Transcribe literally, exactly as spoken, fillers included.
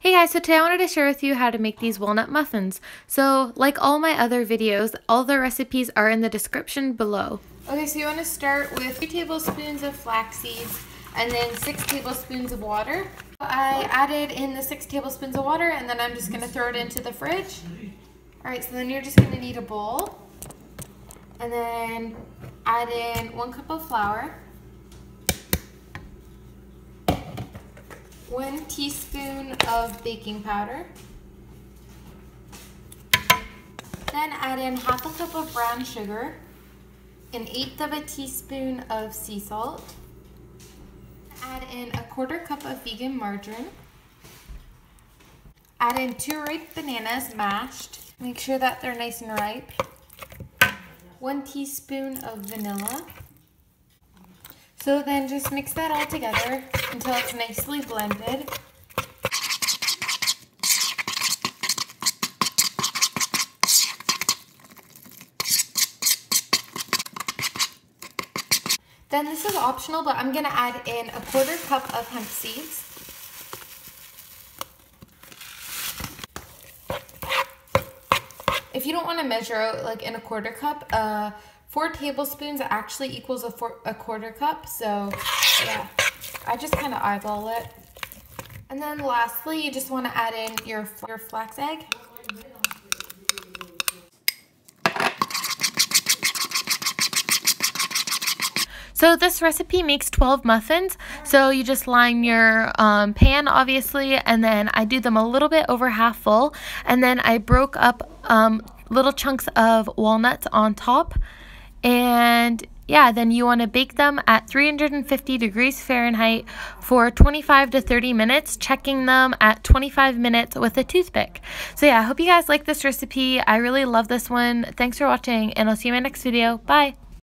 Hey guys, so today I wanted to share with you how to make these walnut muffins. So like all my other videos, all the recipes are in the description below. Okay, so you want to start with three tablespoons of flax seeds and then six tablespoons of water. I added in the six tablespoons of water and then I'm just going to throw it into the fridge. Alright, so then you're just going to need a bowl and then add in one cup of flour, one teaspoon of baking powder, then add in half a cup of brown sugar, an eighth of a teaspoon of sea salt, add in a quarter cup of vegan margarine, add in two ripe bananas mashed, make sure that they're nice and ripe, one teaspoon of vanilla. So then just mix that all together until it's nicely blended. Then this is optional, but I'm going to add in a quarter cup of hemp seeds. If you don't want to measure out like in a quarter cup, uh, four tablespoons actually equals a, four, a quarter cup, so yeah, I just kind of eyeball it. And then lastly, you just want to add in your, your flax egg. So this recipe makes twelve muffins, so you just line your um, pan obviously, and then I do them a little bit over half full, and then I broke up um, little chunks of walnuts on top. And yeah, then you want to bake them at three hundred fifty degrees Fahrenheit for twenty-five to thirty minutes, checking them at twenty-five minutes with a toothpick. So yeah, I hope you guys like this recipe. I really love this one. Thanks for watching, and I'll see you in my next video. Bye!